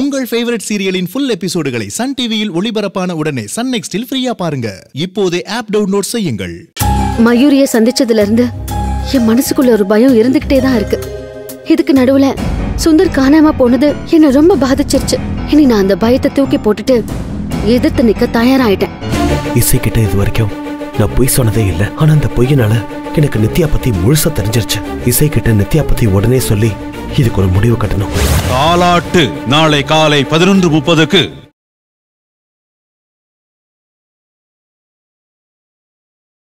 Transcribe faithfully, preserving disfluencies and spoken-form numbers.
உங்கள் ஃபேவரட் சீரியலின் ஃபுல் எபிசோடுகளை சன் டிவியில் ஒளிபரப்பான உடனே சன் நெக்ஸ்டில் ஃப்ரீயா பாருங்க. இப்போதே ஆப் டவுன்லோட் செய்யுங்கள். மயூரியை சந்திச்சதுல இருந்து என் மனசுக்குள்ள ஒரு பயம் இருந்துகிட்டே தான் இருக்கு. இதுக்கு நடுவுல சுந்தர் காணாம போனது என்ன ரொம்ப பாதிச்சிருச்சு. இனி நான் அந்த பயத்தை தூக்கி போட்டுட்டு எதிர்த்து நிக்க தயாராயிட்டேன். இசைக்கிட்ட இது வரைக்கும் நான் பொய் சொன்னதே இல்லை. ஆனா அந்த பொய்யினால எனக்கு நித்யா பத்தி முழுசா தெரிஞ்சிருச்சு. இசைக்கிட்ட நித்யா பத்தி உடனே சொல்லி இதுக்கு ஒரு முடிவு கட்டணும். காலாட்டு நாளை காலை பதினொன்று முப்பதுக்கு